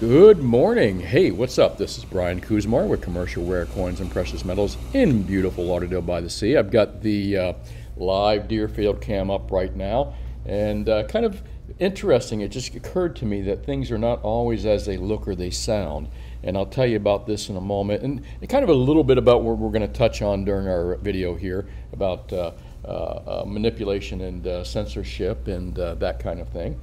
Good morning. Hey, what's up? This is Brian Kuzmar with Commercial Rare Coins and Precious Metals in beautiful Lauderdale by the Sea. I've got the live Deerfield cam up right now, and kind of interesting, it just occurred to me that things are not always as they look or they sound, and I'll tell you about this in a moment, and kind of a little bit about what we're going to touch on during our video here about manipulation and censorship and that kind of thing.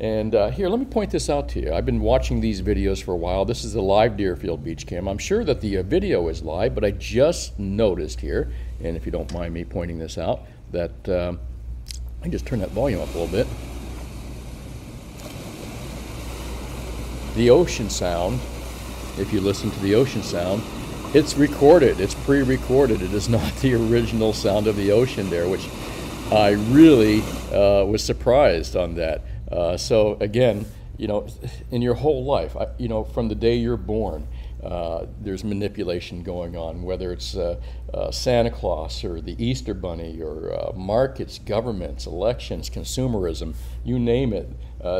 Here, let me point this out to you. I've been watching these videos for a while. This is the live Deerfield Beach cam. I'm sure that the video is live, but I just noticed here, and if you don't mind me pointing this out, that I can just turn that volume up a little bit. The ocean sound, if you listen to the ocean sound, it's recorded. It's pre-recorded. It is not the original sound of the ocean there, which I really was surprised on that. So again, you know, in your whole life, you know, from the day you're born, there's manipulation going on, whether it's Santa Claus or the Easter Bunny or markets, governments, elections, consumerism, you name it.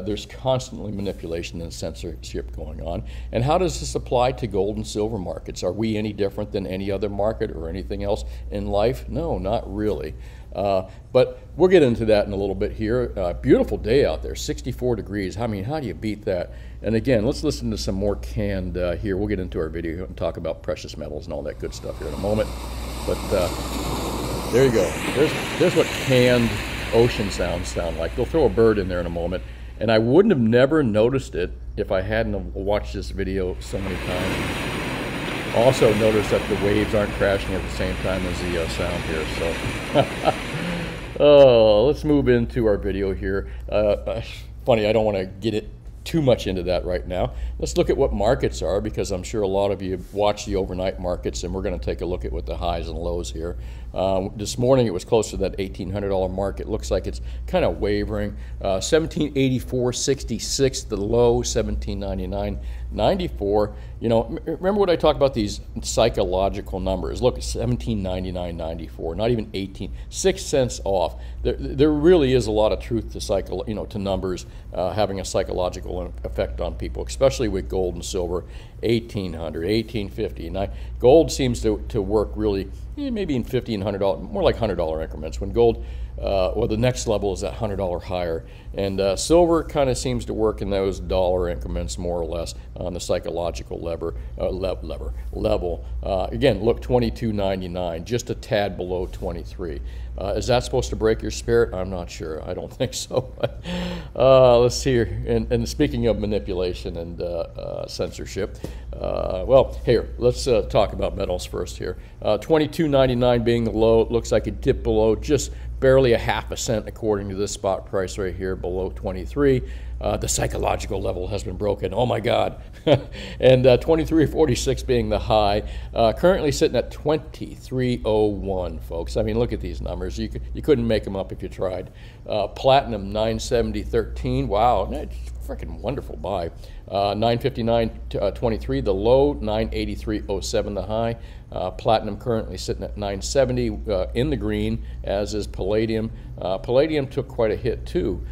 There's constantly manipulation and censorship going on. And how does this apply to gold and silver markets? Are we any different than any other market or anything else in life? No, not really. But we'll get into that in a little bit here. Beautiful day out there, 64 degrees. I mean, how do you beat that? And again, let's listen to some more canned here. We'll get into our video and talk about precious metals and all that good stuff here in a moment. But there you go. There's what canned ocean sounds sound like. They'll throw a bird in there in a moment. And I wouldn't have never noticed it if I hadn't watched this video so many times. Also notice that the waves aren't crashing at the same time as the sound here. So, oh, let's move into our video here. Funny, I don't want to get it too much into that right now. Let's look at what markets are, because I'm sure a lot of you watch the overnight markets, and we're going to take a look at what the highs and lows here. This morning it was close to that $1,800 mark. It looks like it's kind of wavering. 1784.66 the low, 1799.94. You know, remember what I talk about, these psychological numbers. Look, 1799.94, not even 18, 6 cents off. There really is a lot of truth to to numbers having a psychological effect on people, especially with gold and silver. 1800, 1850. Now, gold seems to work really maybe in $1,500, more like $100 increments. When gold, well, the next level is that $100 higher. And silver kind of seems to work in those dollar increments more or less on the psychological level. Again, look, 22.99, just a tad below 23. Is that supposed to break your spirit? I'm not sure. I don't think so. Let's see here. And speaking of manipulation and censorship, well, here, let's talk about metals first here. 22.99 being the low, it looks like it dipped below just barely a half a cent according to this spot price right here below 23. The psychological level has been broken. Oh my God. And 23.46 being the high, currently sitting at 23.01, folks. I mean, look at these numbers. You couldn't make them up if you tried. Platinum 970.13. Wow, that's freaking wonderful buy. 959.23 the low, 983.07 the high. Platinum currently sitting at 970 in the green, as is palladium. Palladium took quite a hit too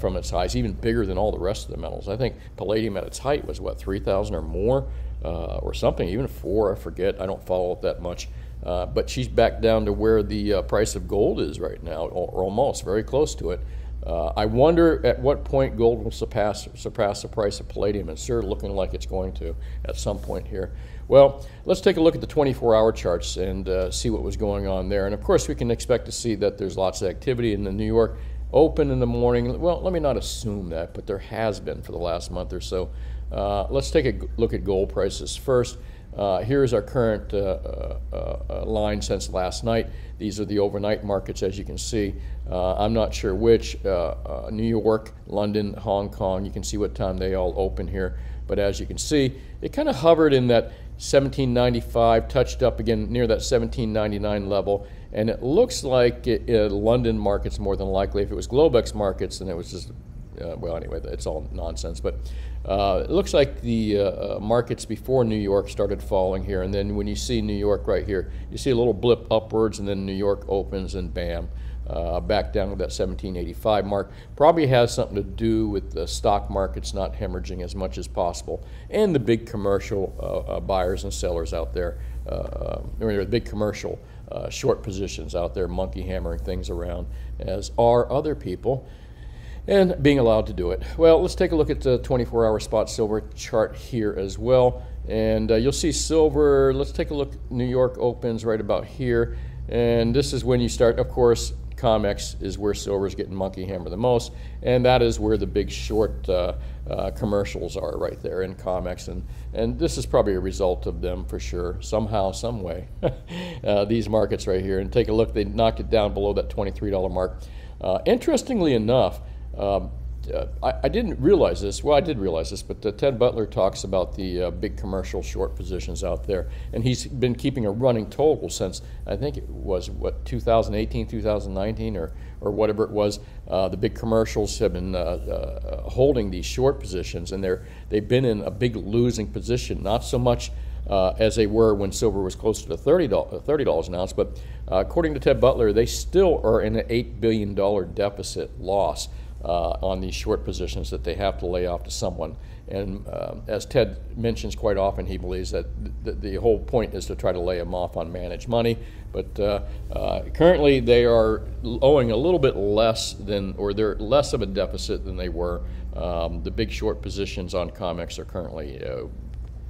from its highs, even bigger than all the rest of the metals. I think palladium at its height was what, 3,000 or more or something, even 4, I forget. I don't follow it that much. But she's back down to where the price of gold is right now, or almost very close to it. I wonder at what point gold will surpass the price of palladium. It's sure looking like it's going to at some point here. Well, let's take a look at the 24-hour charts and see what was going on there. And of course, we can expect to see that there's lots of activity in the New York Open in the morning. Well, let me not assume that, but there has been for the last month or so. Let's take a look at gold prices first. Here's our current line since last night. These are the overnight markets, as you can see. I'm not sure which, New York, London, Hong Kong. You can see what time they all open here. But as you can see, it kind of hovered in that 1795, touched up again near that 1799 level. And it looks like London markets more than likely. If it was Globex markets, then it was just, well, anyway, it's all nonsense. But it looks like the markets before New York started falling here. And then when you see New York right here, you see a little blip upwards, and then New York opens and bam, back down to that 1785 mark. Probably has something to do with the stock markets not hemorrhaging as much as possible, and the big commercial buyers and sellers out there, the big commercial short positions out there monkey hammering things around, as are other people, and being allowed to do it. Well, let's take a look at the 24-hour spot silver chart here as well. And you'll see silver, let's take a look, New York opens right about here. And this is when you start, of course, Comex is where silver is getting monkey hammered the most, and that is where the big short commercials are right there in Comex, and this is probably a result of them for sure, somehow, some way. These markets right here, and take a look, they knocked it down below that $23 mark. Interestingly enough, I didn't realize this, well I did realize this, but Ted Butler talks about the big commercial short positions out there, and he's been keeping a running total since, I think it was, what, 2018, 2019, or whatever it was. The big commercials have been holding these short positions, and they've been in a big losing position, not so much as they were when silver was closer to $30 an ounce, but according to Ted Butler, they still are in an $8 billion deficit loss on these short positions that they have to lay off to someone. And as Ted mentions quite often, he believes that the whole point is to try to lay them off on managed money. But currently they are owing a little bit less than, or they're less of a deficit than they were. The big short positions on Comex are currently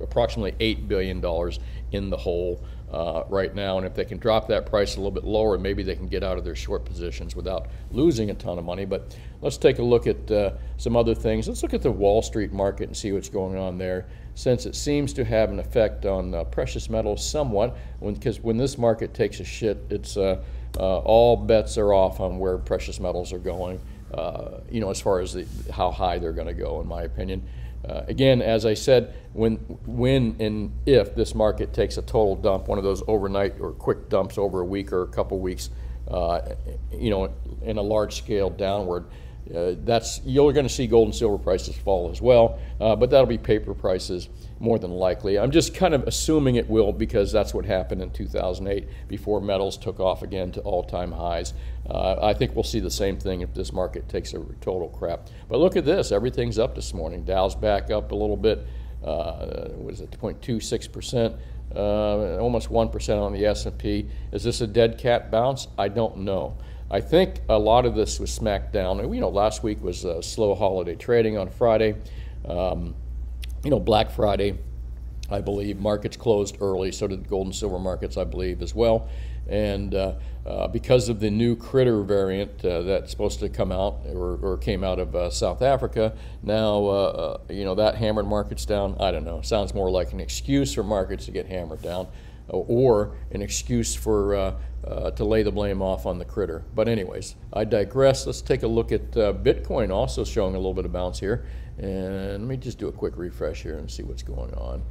approximately $8 billion in the hole right now, and if they can drop that price a little bit lower, maybe they can get out of their short positions without losing a ton of money. But let's take a look at some other things. Let's look at the Wall Street market and see what's going on there, since it seems to have an effect on precious metals somewhat, because when this market takes a shit, it's all bets are off on where precious metals are going, as far as how high they're going to go, in my opinion. Again, as I said, when and if this market takes a total dump, one of those overnight or quick dumps over a week or a couple weeks, in a large scale downward, you're going to see gold and silver prices fall as well, but that'll be paper prices more than likely. I'm just kind of assuming it will, because that's what happened in 2008 before metals took off again to all-time highs. I think we'll see the same thing if this market takes a total crap. But look at this, everything's up this morning. Dow's back up a little bit, was it 0.26%? Almost 1% on the S&P. Is this a dead cat bounce? I don't know. I think a lot of this was smacked down. Last week was slow holiday trading on Friday. Black Friday, I believe, markets closed early, so did the gold and silver markets, I believe, as well. And because of the new critter variant that's supposed to come out or came out of South Africa, now, that hammered markets down. I don't know, sounds more like an excuse for markets to get hammered down, or an excuse for to lay the blame off on the critter. But anyways, I digress. Let's take a look at Bitcoin, also showing a little bit of bounce here. And let me just do a quick refresh here and see what's going on.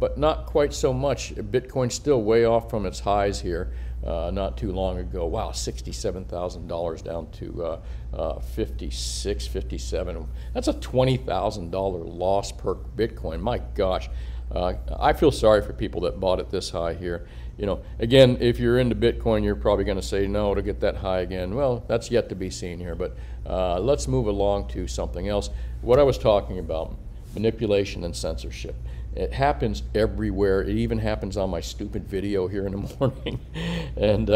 But not quite so much. Bitcoin's still way off from its highs here not too long ago. Wow, $67,000 down to $56, $57. That's a $20,000 loss per Bitcoin. My gosh. I feel sorry for people that bought it this high here. Again, if you're into Bitcoin, you're probably going to say no to get that high again. Well, that's yet to be seen here, but let's move along to something else. What I was talking about, manipulation and censorship. It happens everywhere. It even happens on my stupid video here in the morning. And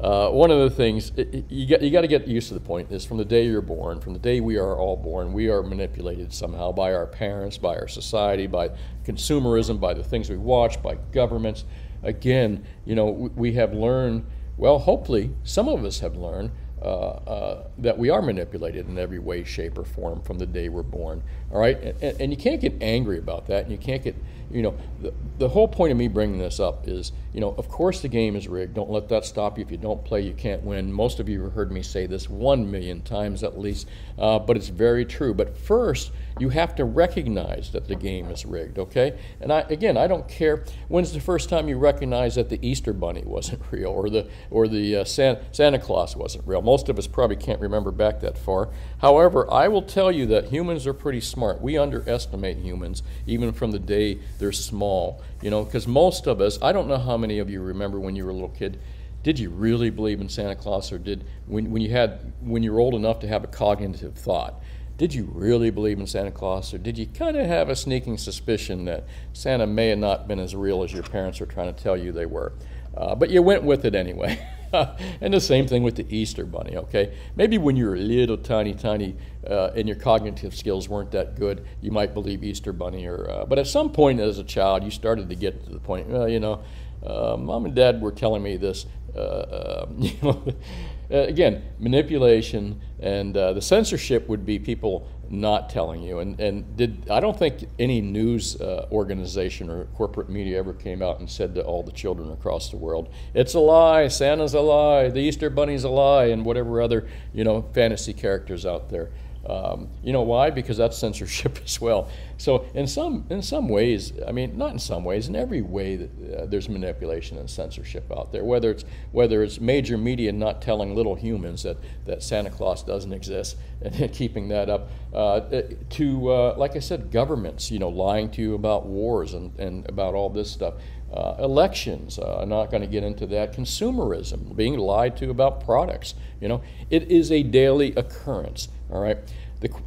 one of the things, you got to get used to the point is, from the day you're born, from the day we are all born, we are manipulated somehow by our parents, by our society, by consumerism, by the things we watch, by governments. Again, we have learned, well, hopefully some of us have learned that we are manipulated in every way, shape, or form from the day we're born. All right, and you can't get angry about that, and you can't get, the whole point of me bringing this up is, of course the game is rigged. Don't let that stop you. If you don't play, you can't win. Most of you have heard me say this 1 million times at least, but it's very true. But first, you have to recognize that the game is rigged, okay? And I don't care. When's the first time you recognize that the Easter Bunny wasn't real, or the Santa Claus wasn't real? Most of us probably can't remember back that far. However, I will tell you that humans are pretty smart. We underestimate humans even from the day they're small, because most of us, I don't know how many of you remember when you were a little kid, did you really believe in Santa Claus, or did when you were old enough to have a cognitive thought, did you really believe in Santa Claus, or did you kind of have a sneaking suspicion that Santa may have not been as real as your parents were trying to tell you they were? But you went with it anyway. And the same thing with the Easter Bunny, okay? Maybe when you were little, tiny, and your cognitive skills weren't that good, you might believe Easter Bunny. But at some point as a child, you started to get to the point, well, you know, Mom and Dad were telling me this. You know, again, manipulation, and the censorship would be people not telling you. I don't think any news organization or corporate media ever came out and said to all the children across the world, it's a lie, Santa's a lie, the Easter Bunny's a lie, and whatever other, you know, fantasy characters out there. You know why? Because that's censorship as well. So in some ways, I mean, not in some ways, in every way that, there's manipulation and censorship out there, whether it's major media not telling little humans that Santa Claus doesn't exist and keeping that up, to like I said, governments, you know, lying to you about wars and about all this stuff. Elections, I'm not going to get into that. Consumerism, being lied to about products, you know, it is a daily occurrence, all right?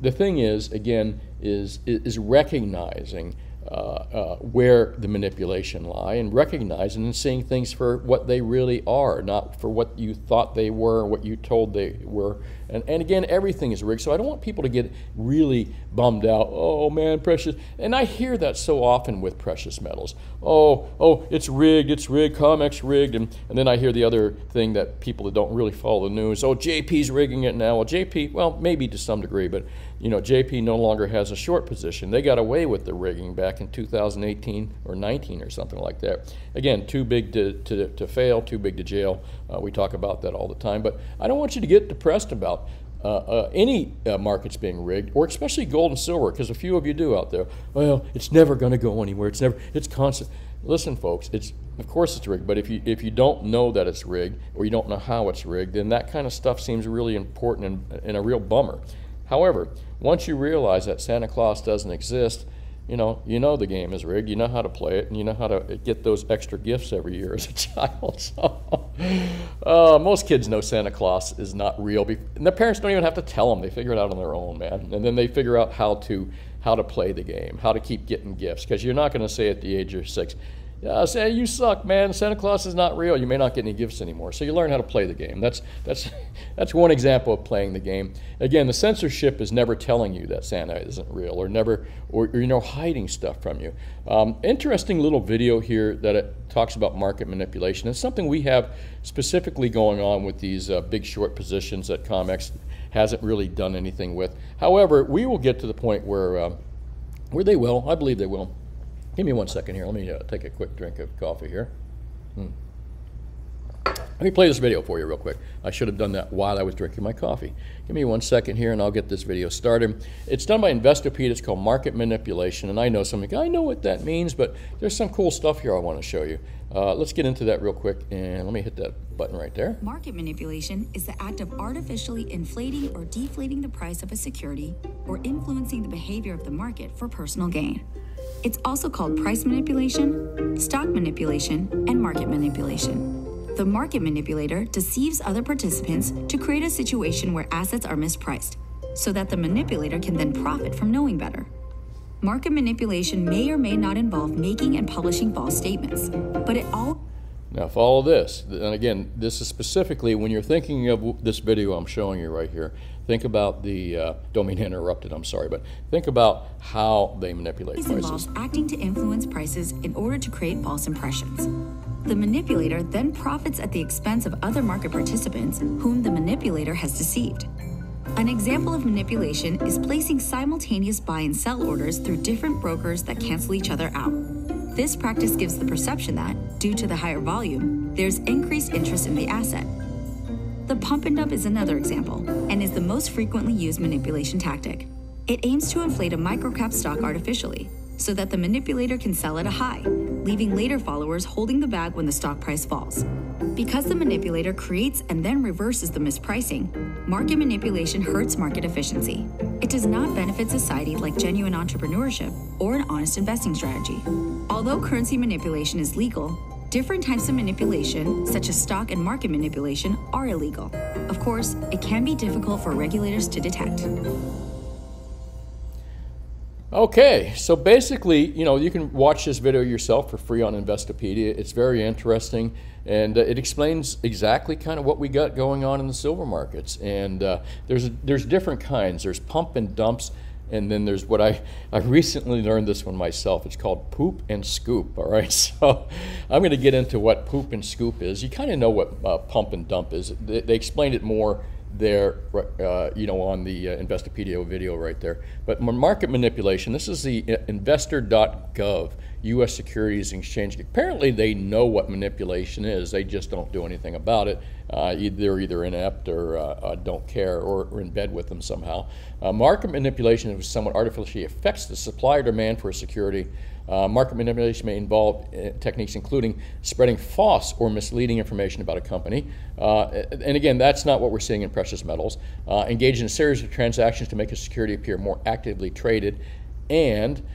The thing is, again, is recognizing where the manipulation lie, and recognizing and seeing things for what they really are, not for what you thought they were, what you told they were. And again, everything is rigged, so I don't want people to get really bummed out. Oh man, precious, and I hear that so often with precious metals. Oh, it's rigged, Comex rigged, and then I hear the other thing that people that don't really follow the news, oh, JP's rigging it now. Well, JP, well, maybe to some degree, but you know, JP no longer has a short position. They got away with the rigging back in 2018 or 19 or something like that. Again, too big to fail, too big to jail. We talk about that all the time, but I don't want you to get depressed about any markets being rigged, or especially gold and silver, because a few of you do out there. Well, it's never going to go anywhere. It's never. It's constant. Listen, folks. Of course it's rigged. But if you don't know that it's rigged, or you don't know how it's rigged, then that kind of stuff seems really important and a real bummer. However, once you realize that Santa Claus doesn't exist, you know the game is rigged. You know how to play it, and you know how to get those extra gifts every year as a child. So, most kids know Santa Claus is not real, and their parents don't even have to tell them. They figure it out on their own, man. And then they figure out how to play the game, how to keep getting gifts. Because you're not going to say at the age of 6, "Say you suck, man. Santa Claus is not real. You may not get any gifts anymore." So you learn how to play the game. That's one example of playing the game. Again, the censorship is never telling you that Santa isn't real, or never, or you know, hiding stuff from you. Interesting little video here that it talks about market manipulation. It's something we have specifically going on with these big short positions that Comex hasn't really done anything with. However, we will get to the point where they will. I believe they will. Give me one second here. Let me take a quick drink of coffee here. Let me play this video for you real quick. I should have done that while I was drinking my coffee. Give me one second here, and I'll get this video started. It's done by Investopedia. It's called Market Manipulation, and I know something. I know what that means, but there's some cool stuff here I want to show you. Let's get into that real quick, and let me hit that button right there. Market manipulation is the act of artificially inflating or deflating the price of a security, or influencing the behavior of the market for personal gain. It's also called price manipulation, stock manipulation, and market manipulation. The market manipulator deceives other participants to create a situation where assets are mispriced, so that the manipulator can then profit from knowing better. Market manipulation may or may not involve making and publishing false statements, but it all... Now follow this, and again, this is specifically when you're thinking of this video I'm showing you right here. Think about the, don't mean to interrupt it, I'm sorry, but think about how they manipulate prices. It involves acting to influence prices in order to create false impressions. The manipulator then profits at the expense of other market participants whom the manipulator has deceived. An example of manipulation is placing simultaneous buy and sell orders through different brokers that cancel each other out. This practice gives the perception that, due to the higher volume, there's increased interest in the asset. The pump and dump is another example, and is the most frequently used manipulation tactic. It aims to inflate a microcap stock artificially, so that the manipulator can sell at a high, leaving later followers holding the bag when the stock price falls. Because the manipulator creates and then reverses the mispricing, market manipulation hurts market efficiency. It does not benefit society like genuine entrepreneurship or an honest investing strategy. Although currency manipulation is legal, Different types of manipulation, such as stock and market manipulation, are illegal. Of course, it can be difficult for regulators to detect. Okay, so basically, you know, you can watch this video yourself for free on Investopedia. It's very interesting, and it explains exactly kind of what we got going on in the silver markets. And there's different kinds. There's pump and dumps, and then there's what I recently learned this one myself. It's called poop and scoop, all right? So I'm going to get into what poop and scoop is. You kind of know what pump and dump is. They explained it more there, you know, on the Investopedia video right there. But market manipulation, this is the investor.gov, U.S. Securities and Exchange. Apparently they know what manipulation is, they just don't do anything about it. They're either inept or don't care or in bed with them somehow. Market manipulation is somewhat artificially affects the supply or demand for a security. Market manipulation may involve techniques including spreading false or misleading information about a company. And again, that's not what we're seeing in precious metals. Engage in a series of transactions to make a security appear more actively traded, and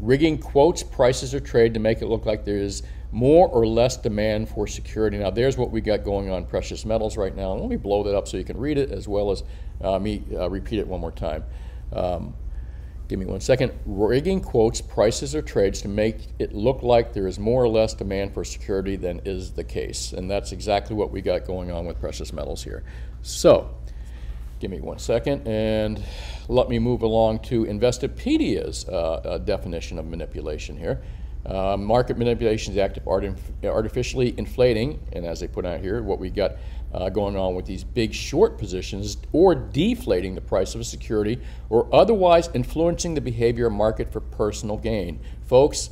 rigging quotes, prices, or trade to make it look like there is more or less demand for security. Now, there's what we got going on in precious metals right now. And let me blow that up so you can read it as well as me repeat it one more time. Give me one second. Rigging quotes, prices, or trades to make it look like there is more or less demand for security than is the case. And that's exactly what we got going on with precious metals here. So, give me one second and let me move along to Investopedia's definition of manipulation here. Market manipulation is the act of artificially inflating, and as they put out here, what we got going on with these big short positions, or deflating the price of a security, or otherwise influencing the behavior of market for personal gain. Folks,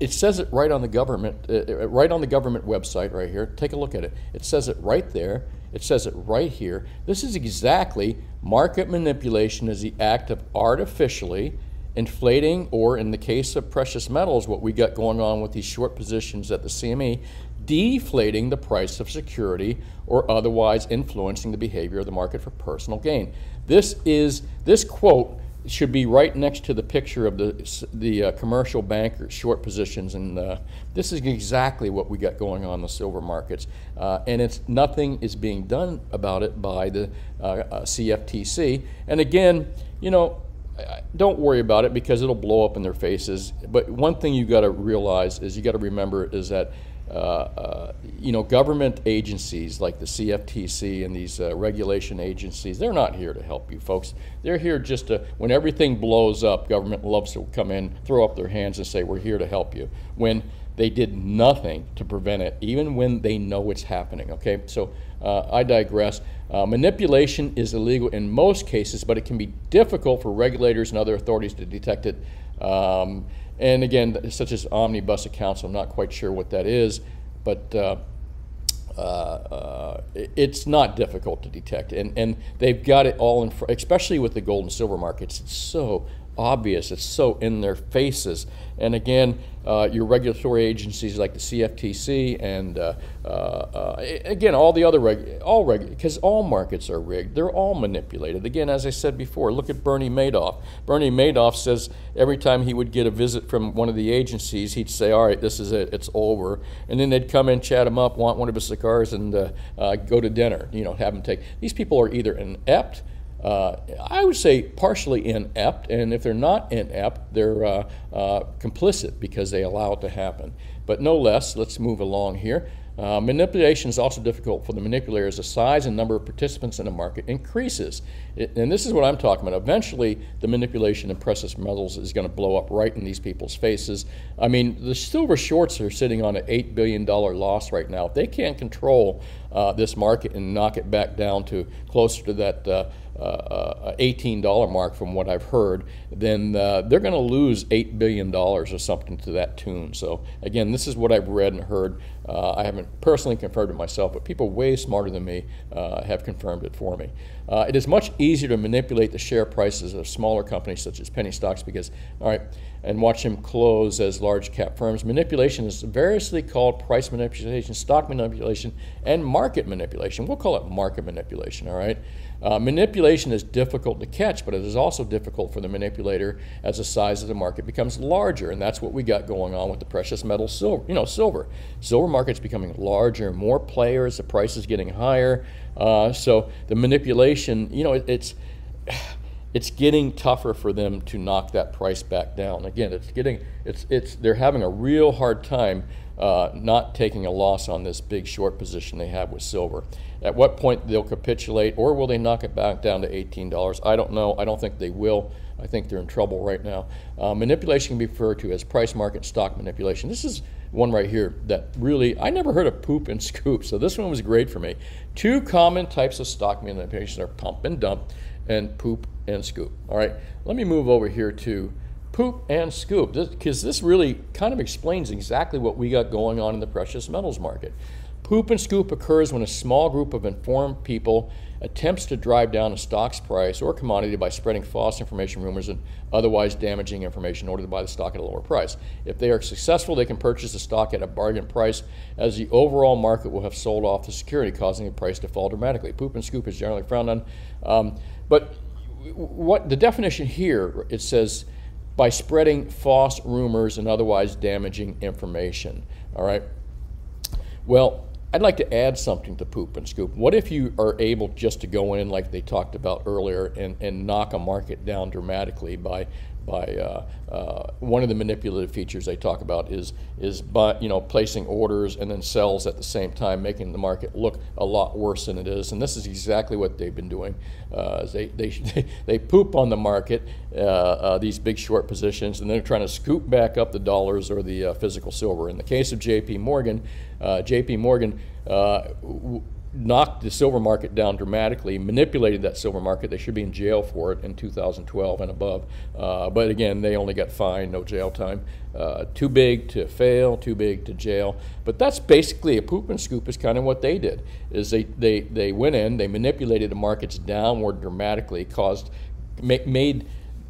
it says it right on the government, right on the government website right here. Take a look at it. It says it right there. It says it right here. This is exactly market manipulation is the act of artificially inflating, or in the case of precious metals, what we got going on with these short positions at the CME, deflating the price of security or otherwise influencing the behavior of the market for personal gain. This quote should be right next to the picture of the commercial banker short positions, and this is exactly what we got going on in the silver markets, and it's nothing is being done about it by the CFTC. And again, you know, don't worry about it because it'll blow up in their faces. But one thing you got to realize is you got to remember is that you know, government agencies like the CFTC and these regulation agencies, they're not here to help you folks. They're here just to, when everything blows up, government loves to come in, throw up their hands and say, we're here to help you, when they did nothing to prevent it, even when they know it's happening, okay? So I digress. Manipulation is illegal in most cases, but it can be difficult for regulators and other authorities to detect it. And again, such as omnibus accounts, I'm not quite sure what that is, but it's not difficult to detect. And they've got it all, in especially with the gold and silver markets. It's so obvious, it's so in their faces. And again, your regulatory agencies like the CFTC and again, all the other, because all markets are rigged, they're all manipulated. Again, as I said before, look at Bernie Madoff. Bernie Madoff says every time he would get a visit from one of the agencies, he'd say, all right, this is it, it's over. And then they'd come in, chat him up, want one of his cigars, and go to dinner, you know, have him take. These people are either inept, I would say partially inept, and if they're not inept, they're complicit because they allow it to happen. But no less, let's move along here. Manipulation is also difficult for the manipulator as the size and number of participants in a market increases. And this is what I'm talking about. Eventually, the manipulation in precious metals is going to blow up right in these people's faces. I mean, the silver shorts are sitting on an $8 billion loss right now. If they can't control this market and knock it back down to closer to that $18 mark from what I've heard, then they're going to lose $8 billion or something to that tune. So again, this is what I've read and heard. I haven't personally confirmed it myself, but people way smarter than me have confirmed it for me. It is much easier to manipulate the share prices of smaller companies such as penny stocks because, all right, and watch them close as large cap firms. Manipulation is variously called price manipulation, stock manipulation, and market market manipulation. We'll call it market manipulation, all right? Manipulation is difficult to catch, but it is also difficult for the manipulator as the size of the market becomes larger, and that's what we got going on with the precious metal silver. You know, silver. Silver market's becoming larger, more players, the price is getting higher. So the manipulation, you know, it's getting tougher for them to knock that price back down. Again, they're having a real hard time not taking a loss on this big short position they have with silver. At what point they'll capitulate, or will they knock it back down to $18? I don't know. I don't think they will. I think they're in trouble right now. Manipulation can be referred to as price market stock manipulation. This is one right here that really, I never heard of poop and scoop, so this one was great for me. Two common types of stock manipulation are pump and dump and poop and scoop. All right, let me move over here to poop and scoop, because this really kind of explains exactly what we got going on in the precious metals market. Poop and scoop occurs when a small group of informed people attempts to drive down a stock's price or commodity by spreading false information, rumors, and otherwise damaging information in order to buy the stock at a lower price. If they are successful, they can purchase the stock at a bargain price, as the overall market will have sold off the security, causing the price to fall dramatically. Poop and scoop is generally frowned on. But what the definition here, it says, by spreading false rumors and otherwise damaging information, all right? Well, I'd like to add something to poop and scoop. What if you are able just to go in, like they talked about earlier, and knock a market down dramatically by one of the manipulative features they talk about is you know, placing orders and then sells at the same time, making the market look a lot worse than it is. And this is exactly what they've been doing. They poop on the market, these big short positions, and they're trying to scoop back up the dollars or the physical silver. In the case of JP Morgan, knocked the silver market down dramatically, manipulated that silver market. They should be in jail for it in 2012 and above. But again, they only got fined, no jail time. Too big to fail, too big to jail. But that's basically a poop and scoop is kind of what they did, is they went in, they manipulated the markets downward dramatically, made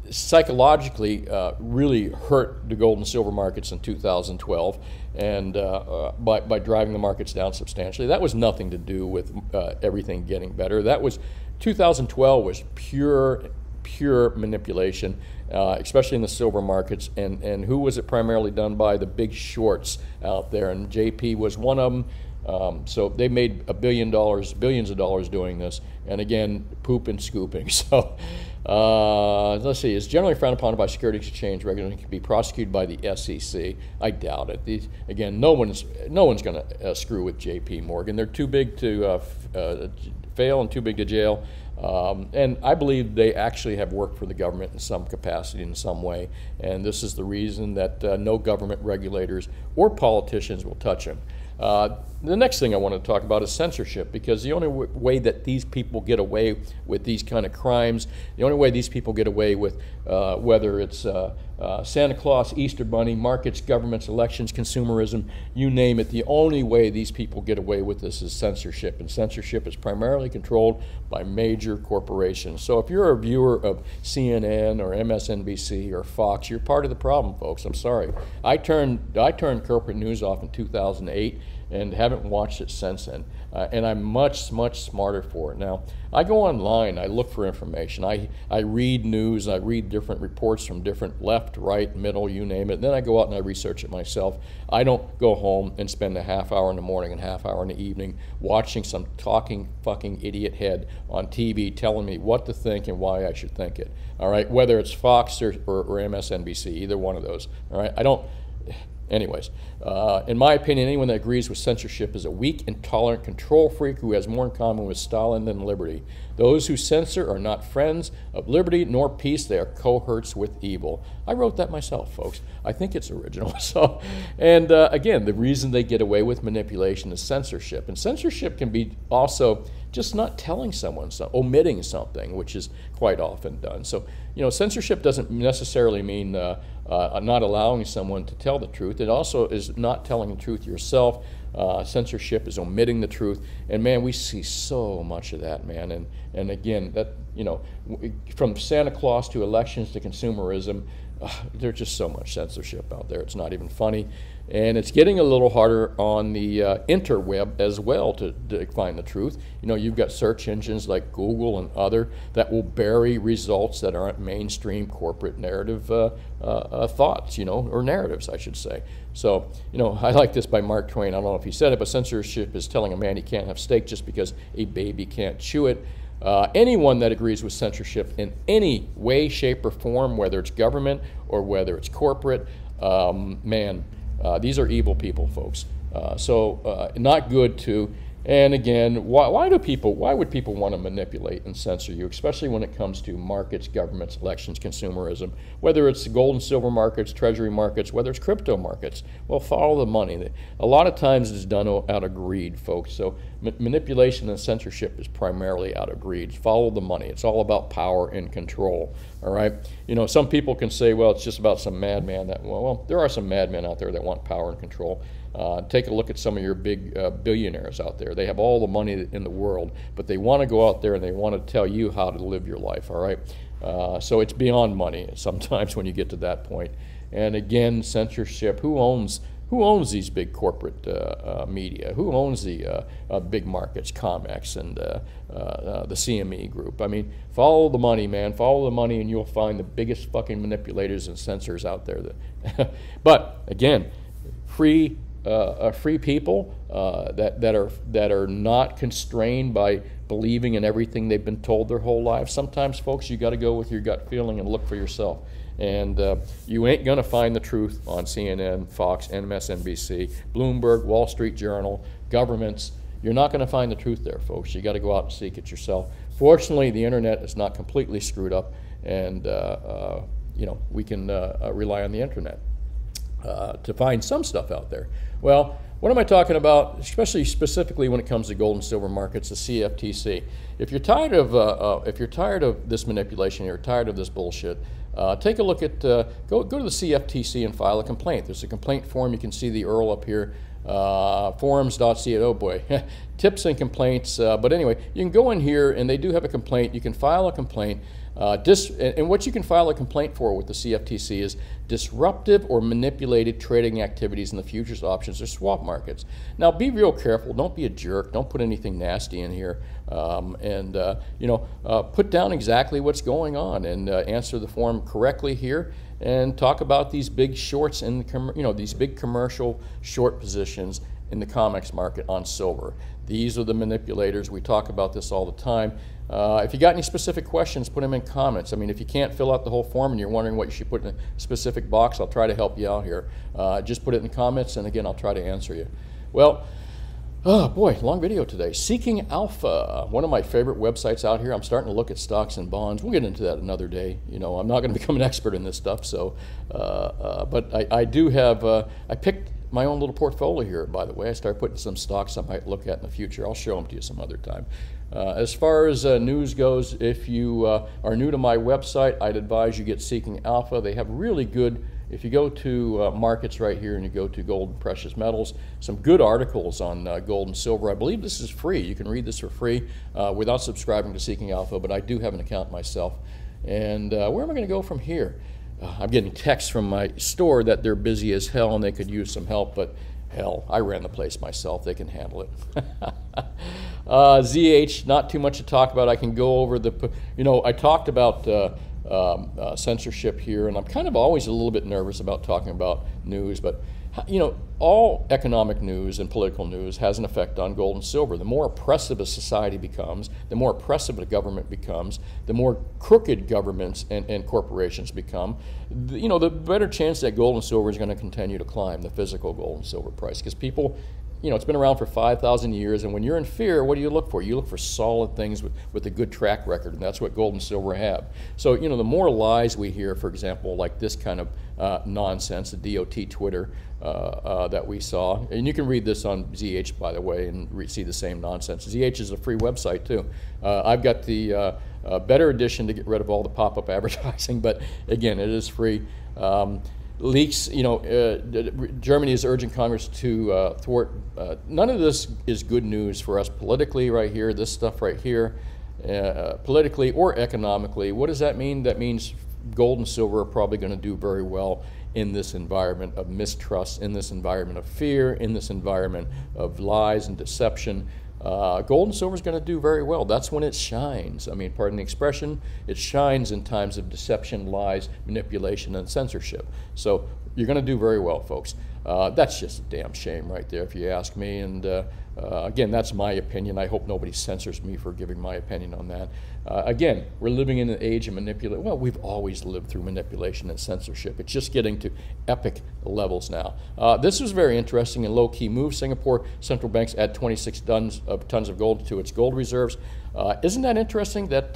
psychologically really hurt the gold and silver markets in 2012, and by driving the markets down substantially. That was nothing to do with everything getting better. That was, 2012 was pure manipulation, especially in the silver markets. And who was it primarily done by? The big shorts out there, and JP was one of them. So they made billions of dollars doing this, and again, poop and scooping. So let's see, it's generally frowned upon by securities exchange regulators and can be prosecuted by the SEC. I doubt it. Again, no one's going to screw with JP Morgan. They're too big to fail and too big to jail. And I believe they actually have worked for the government in some capacity, in some way, and this is the reason that no government regulators or politicians will touch them. The next thing I want to talk about is censorship, because the only way that these people get away with these kind of crimes, the only way these people get away with whether it's Santa Claus, Easter Bunny, markets, governments, elections, consumerism, you name it, the only way these people get away with this is censorship, and censorship is primarily controlled by major corporations. So if you're a viewer of CNN or MSNBC or Fox, you're part of the problem, folks. I'm sorry. I turned corporate news off in 2008 and haven't watched it since then. And I'm much, much smarter for it now. I go online, I look for information. I read news, I read different reports from different left, right, middle, you name it. And then I go out and I research it myself. I don't go home and spend a half hour in the morning and a half hour in the evening watching some talking fucking idiot head on TV telling me what to think and why I should think it. All right, whether it's Fox or MSNBC, either one of those. All right, I don't. Anyways, in my opinion, anyone that agrees with censorship is a weak, intolerant control freak who has more in common with Stalin than liberty. Those who censor are not friends of liberty nor peace. They are cohorts with evil. I wrote that myself, folks. I think it's original. So, and again, the reason they get away with manipulation is censorship. And censorship can be also just not telling someone, omitting something, which is quite often done. So, you know, censorship doesn't necessarily mean not allowing someone to tell the truth. It also is not telling the truth yourself. Censorship is omitting the truth, and man, we see so much of that, man. And again, that, you know, from Santa Claus to elections to consumerism, there's just so much censorship out there. It's not even funny, and it's getting a little harder on the interweb as well to find the truth. You know, you've got search engines like Google and other that will bury results that aren't mainstream corporate narrative thoughts, you know, or narratives, I should say. So, you know, I like this by Mark Twain. I don't know if he said it, but censorship is telling a man he can't have steak just because a baby can't chew it. Anyone that agrees with censorship in any way, shape, or form, whether it's government or whether it's corporate, man, these are evil people, folks. Not good to. And again, why would people want to manipulate and censor you, especially when it comes to markets, governments, elections, consumerism, whether it's gold and silver markets, treasury markets, whether it's crypto markets? Well, follow the money. A lot of times it's done out of greed, folks. So manipulation and censorship is primarily out of greed. Follow the money. It's all about power and control, all right? You know, some people can say, well, it's just about some madman that, well, there are some madmen out there that want power and control. Take a look at some of your big billionaires out there. They have all the money in the world, but they want to go out there and they want to tell you how to live your life, all right? So it's beyond money sometimes when you get to that point. And again, censorship. Who owns these big corporate media? Who owns the big markets, Comex and the CME group? I mean, follow the money, man. Follow the money and you'll find the biggest fucking manipulators and censors out there. That but again, free people that are not constrained by believing in everything they've been told their whole lives. Sometimes, folks, you got to go with your gut feeling and look for yourself. And you ain't going to find the truth on CNN, Fox, MSNBC, Bloomberg, Wall Street Journal, governments. You're not going to find the truth there, folks. You got to go out and seek it yourself. Fortunately, the internet is not completely screwed up, and you know, we can rely on the internet to find some stuff out there. Well, what am I talking about, especially specifically when it comes to gold and silver markets, the CFTC? If you're tired of this manipulation, you're tired of this bullshit, take a look at, go to the CFTC and file a complaint. There's a complaint form. You can see the URL up here, forums.ca, oh boy, tips and complaints. But anyway, you can go in here and they do have a complaint. You can file a complaint. And what you can file a complaint for with the CFTC is disruptive or manipulated trading activities in the futures, options, or swap markets. Now, be real careful. Don't be a jerk. Don't put anything nasty in here. You know, put down exactly what's going on and answer the form correctly here, and talk about these big shorts and you know, these big commercial short positions in the COMEX market on silver. These are the manipulators. We talk about this all the time. If you got any specific questions, put them in comments. I mean, if you can't fill out the whole form and you're wondering what you should put in a specific box, I'll try to help you out here. Just put it in the comments, and again, I'll try to answer you. Well, oh boy, long video today. Seeking Alpha, one of my favorite websites out here. I'm starting to look at stocks and bonds. We'll get into that another day. You know, I'm not going to become an expert in this stuff, so, but I do have, I picked my own little portfolio here, by the way. I started putting some stocks I might look at in the future. I'll show them to you some other time. As far as news goes, if you are new to my website, I'd advise you get Seeking Alpha. They have really good, if you go to markets right here and you go to gold and precious metals, some good articles on gold and silver. I believe this is free. You can read this for free without subscribing to Seeking Alpha, but I do have an account myself. And where am I going to go from here? I'm getting texts from my store that they're busy as hell and they could use some help, but hell, I ran the place myself. They can handle it. ZH, not too much to talk about. I can go over the, you know, I talked about censorship here, and I'm kind of always a little bit nervous about talking about news, but you know, all economic news and political news has an effect on gold and silver. The more oppressive a society becomes, the more oppressive a government becomes, the more crooked governments and corporations become, you know, the better chance that gold and silver is going to continue to climb, the physical gold and silver price, because people, you know, it's been around for 5,000 years, and when you're in fear, what do you look for? You look for solid things with a good track record, and that's what gold and silver have. So, you know, the more lies we hear, for example, like this kind of nonsense, the DOT Twitter that we saw, and you can read this on ZH, by the way, and see the same nonsense. ZH is a free website, too. I've got the better edition to get rid of all the pop-up advertising, but again, it is free. leaks, you know, Germany is urging Congress to thwart. None of this is good news for us politically right here, this stuff right here, politically or economically. What does that mean? That means gold and silver are probably going to do very well in this environment of mistrust, in this environment of fear, in this environment of lies and deception. Gold and silver is going to do very well. That's when it shines. I mean, pardon the expression, it shines in times of deception, lies, manipulation, and censorship. So you're going to do very well, folks. That's just a damn shame right there, if you ask me. And again, that's my opinion. I hope nobody censors me for giving my opinion on that. Again, we're living in an age of manipulation. Well, we've always lived through manipulation and censorship. It's just getting to epic levels now. This was very interesting and low-key move. Singapore central banks add 26 tons of gold to its gold reserves. Isn't that interesting that,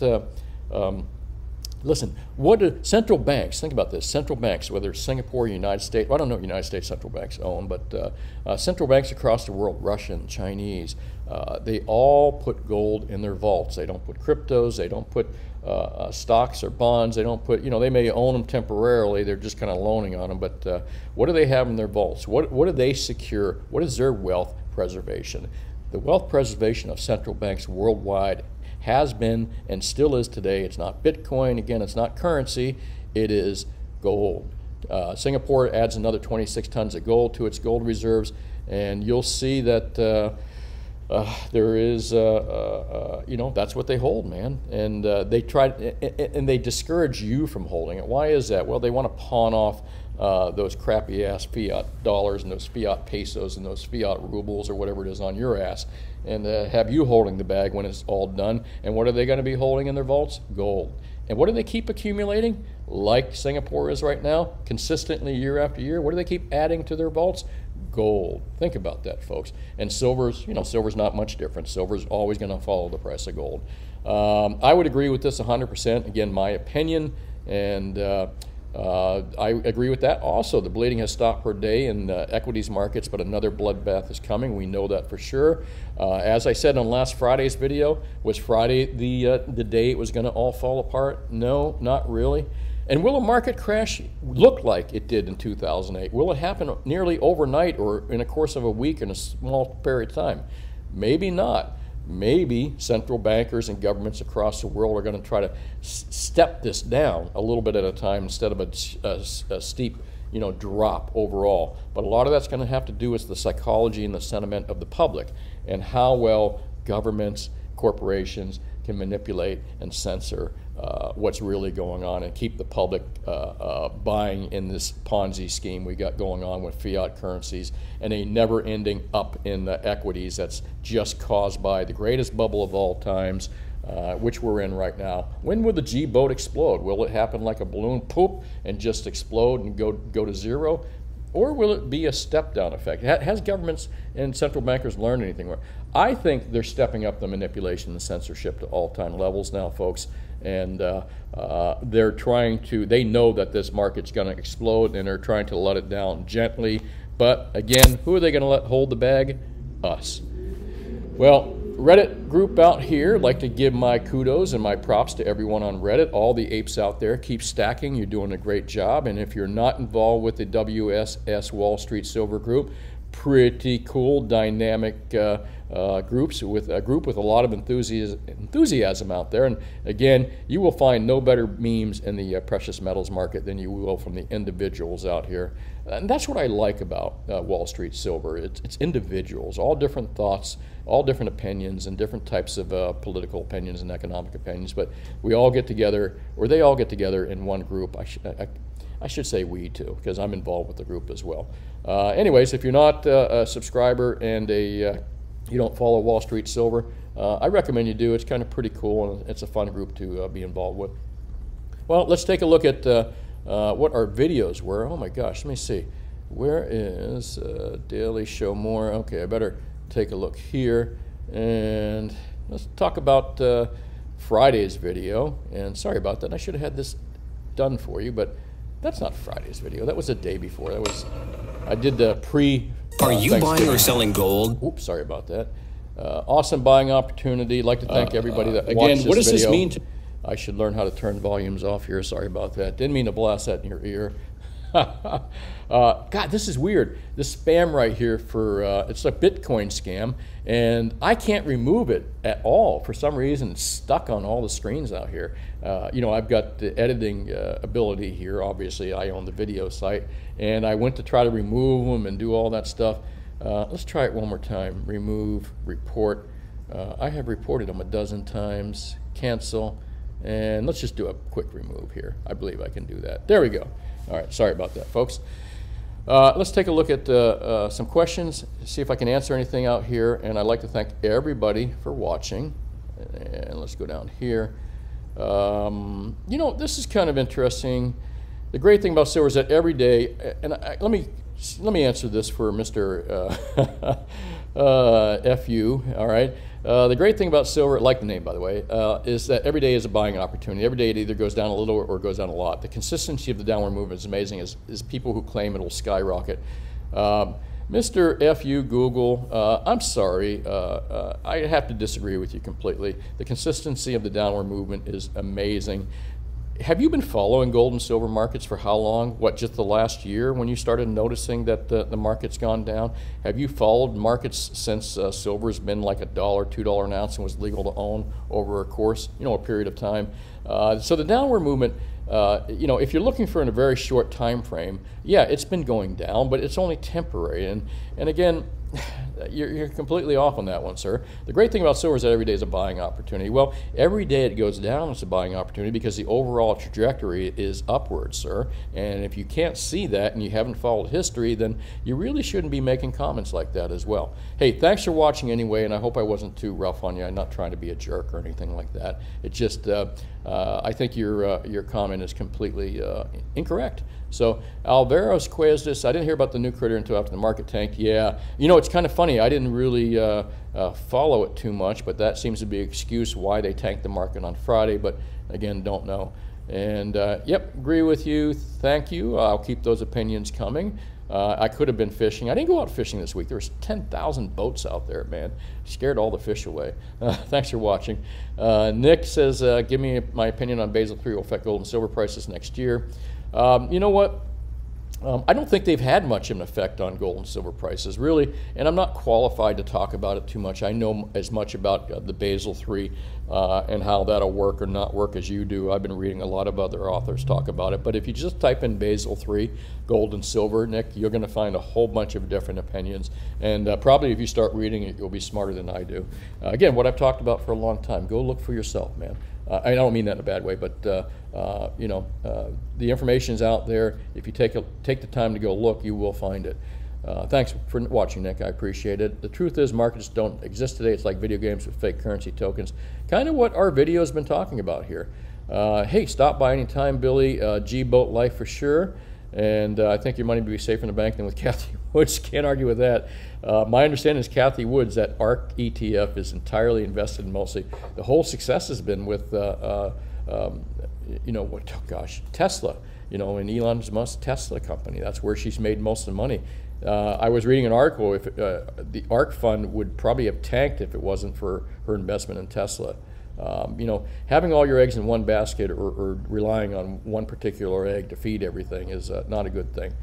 listen, what do central banks, think about this, central banks, whether it's Singapore, United States, well, I don't know what United States central banks own, but central banks across the world, Russian, Chinese, they all put gold in their vaults. They don't put cryptos, they don't put stocks or bonds, they don't put, you know, they may own them temporarily, they're just kind of loaning on them, but what do they have in their vaults? What do they secure? What is their wealth preservation? The wealth preservation of central banks worldwide has been and still is today. It's not Bitcoin, again, it's not currency, it is gold. Singapore adds another 26 tons of gold to its gold reserves, and you'll see that there is, you know, that's what they hold, man. And they try, and they discourage you from holding it. Why is that? Well, they want to pawn off those crappy ass fiat dollars and those fiat pesos and those fiat rubles or whatever it is on your ass, and have you holding the bag when it's all done. And what are they going to be holding in their vaults? Gold. And what do they keep accumulating? Like Singapore is right now, consistently year after year, what do they keep adding to their vaults? Gold. Think about that, folks. And silver's, you know, silver's not much different. Silver's always going to follow the price of gold. I would agree with this 100%. Again, my opinion, and I agree with that also. The bleeding has stopped per day in equities markets, but another bloodbath is coming. We know that for sure. As I said on last Friday's video, was Friday the day it was going to all fall apart? No, not really. And will a market crash look like it did in 2008? Will it happen nearly overnight or in a course of a week in a small period of time? Maybe not. Maybe central bankers and governments across the world are going to try to step this down a little bit at a time instead of a steep, you know, drop overall. But a lot of that's going to have to do with the psychology and the sentiment of the public and how well governments, corporations can manipulate and censor what's really going on and keep the public buying in this Ponzi scheme we got going on with fiat currencies and a never-ending up in the equities that's just caused by the greatest bubble of all times, which we're in right now. When will the G-boat explode? Will it happen like a balloon, poop, and just explode and go to zero? Or will it be a step-down effect? Has governments and central bankers learned anything? I think they're stepping up the manipulation and censorship to all-time levels now, folks. And they're trying to, they know that this market's going to explode, and they're trying to let it down gently. But again, who are they going to let hold the bag? Us. Well, Reddit group out here, like to give my kudos and my props to everyone on Reddit. All the apes out there, keep stacking. You're doing a great job. And if you're not involved with the WSS Wall Street Silver group, pretty cool, dynamic groups with a group with a lot of enthusiasm out there. And again, you will find no better memes in the precious metals market than you will from the individuals out here. And that's what I like about Wall Street Silver. It's individuals, all different thoughts, all different opinions, and different types of political opinions and economic opinions. But we all get together, or they all get together in one group. I should say we too, because I'm involved with the group as well. Anyways, if you're not a subscriber and you don't follow Wall Street Silver, I recommend you do. It's kind of pretty cool, and it's a fun group to be involved with. Well, let's take a look at what our videos were. Oh my gosh, let me see. Where is Daily Show More? Okay, I better take a look here. And let's talk about Friday's video. And sorry about that. I should have had this done for you, but that's not Friday's video. That was the day before. That was, I did the pre. Are you buying or selling gold? Oops, sorry about that. Awesome buying opportunity. I'd like to thank everybody that watched this video. What does this mean to? I should learn how to turn volumes off here. Sorry about that. Didn't mean to blast that in your ear. God, this is weird. This spam right here for, it's a Bitcoin scam, and I can't remove it at all. For some reason, it's stuck on all the screens out here. You know, I've got the editing ability here. Obviously, I own the video site, and I went to try to remove them and do all that stuff. Let's try it one more time. Remove, report. I have reported them a dozen times. Cancel. And let's just do a quick remove here. I believe I can do that. There we go. All right, sorry about that, folks. Let's take a look at some questions, see if I can answer anything out here. And I'd like to thank everybody for watching. And let's go down here. You know, this is kind of interesting. The great thing about silver is that every day, and let me answer this for Mr. FU, all right? The great thing about silver, I like the name by the way, is that every day is a buying opportunity. Every day it either goes down a little or goes down a lot. The consistency of the downward movement is amazing, as people who claim it'll skyrocket. Mr. FU Google, I'm sorry, I have to disagree with you completely. The consistency of the downward movement is amazing. Have you been following gold and silver markets for how long? What, just the last year when you started noticing that the market's gone down? Have you followed markets since silver's been like $1, $2 an ounce and was legal to own over a course, you know, a period of time? So the downward movement, you know, if you're looking for in a very short time frame, yeah, it's been going down, but it's only temporary. And again, you're completely off on that one, sir. The great thing about silver is that every day is a buying opportunity. Well, every day it goes down, it's a buying opportunity because the overall trajectory is upward, sir. And if you can't see that and you haven't followed history, then you really shouldn't be making comments like that as well. Hey, thanks for watching anyway, and I hope I wasn't too rough on you. I'm not trying to be a jerk or anything like that. It's just, I think your comment is completely incorrect. So Alvaro's Quezdas, I didn't hear about the new critter until after the market tanked. Yeah, you know, it's kind of funny. I didn't really follow it too much, but that seems to be an excuse why they tanked the market on Friday. But again, don't know. And yep, agree with you. Thank you. I'll keep those opinions coming. I could have been fishing. I didn't go out fishing this week. There was 10,000 boats out there, man. Scared all the fish away. Thanks for watching. Nick says, give me my opinion on Basel III will affect gold and silver prices next year. You know what? I don't think they've had much of an effect on gold and silver prices, really, and I'm not qualified to talk about it too much. I know as much about the Basel III and how that'll work or not work as you do. I've been reading a lot of other authors talk about it, but if you just type in Basel III, gold and silver, Nick, you're going to find a whole bunch of different opinions, and probably if you start reading it, you'll be smarter than I do. Again, what I've talked about for a long time, go look for yourself, man. I don't mean that in a bad way, but you know, the information's out there. If you take the time to go look, you will find it. Thanks for watching, Nick. I appreciate it. The truth is, markets don't exist today. It's like video games with fake currency tokens. Kind of what our video's been talking about here. Hey, stop by anytime, Billy. G-Boat Life for sure. And I think your money would be safer in the bank than with Kathy Woods. Can't argue with that. My understanding is Kathy Woods, that ARK ETF, is entirely invested in mostly. The whole success has been with, you know, what? Oh gosh, Tesla. You know, in Elon Musk's Tesla company. That's where she's made most of the money. I was reading an article. If the ARK fund would probably have tanked if it wasn't for her investment in Tesla. You know, having all your eggs in one basket or relying on one particular egg to feed everything is not a good thing.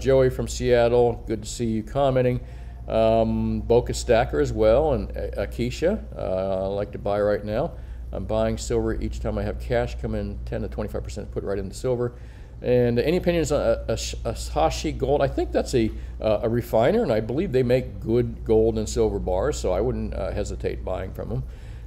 Joey from Seattle, good to see you commenting. Boca Stacker as well, and Akeisha, I like to buy right now. I'm buying silver each time I have cash come in, 10 to 25% put right into silver. And any opinions on Hashi Gold? I think that's a refiner, and I believe they make good gold and silver bars, so I wouldn't hesitate buying from them.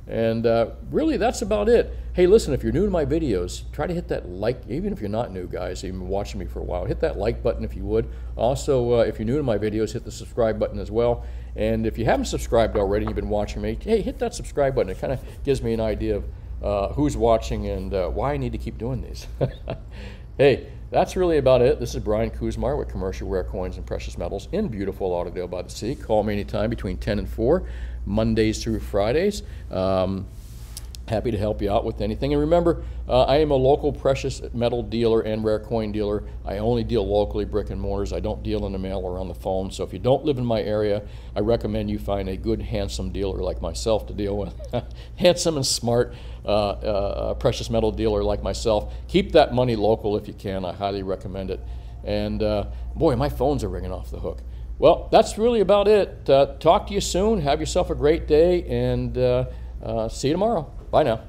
And really, that's about it. Hey, listen, if you're new to my videos, try to hit that like, even if you're not new, guys, you've been watching me for a while, hit that like button if you would. Also, if you're new to my videos, hit the subscribe button as well. And if you haven't subscribed already, you've been watching me, hey, hit that subscribe button. It kind of gives me an idea of who's watching and why I need to keep doing these. Hey, that's really about it. This is Brian Kuzmar with Commercial Rare Coins and Precious Metals in beautiful Lauderdale by the Sea. Call me anytime between 10 and 4, Mondays through Fridays. Happy to help you out with anything. And remember, I am a local precious metal dealer and rare coin dealer. I only deal locally, brick and mortars. I don't deal in the mail or on the phone. So if you don't live in my area, I recommend you find a good, handsome dealer like myself to deal with. Handsome and smart precious metal dealer like myself. Keep that money local if you can. I highly recommend it. And boy, my phones are ringing off the hook. Well, that's really about it. Talk to you soon. Have yourself a great day, and see you tomorrow. Bye now.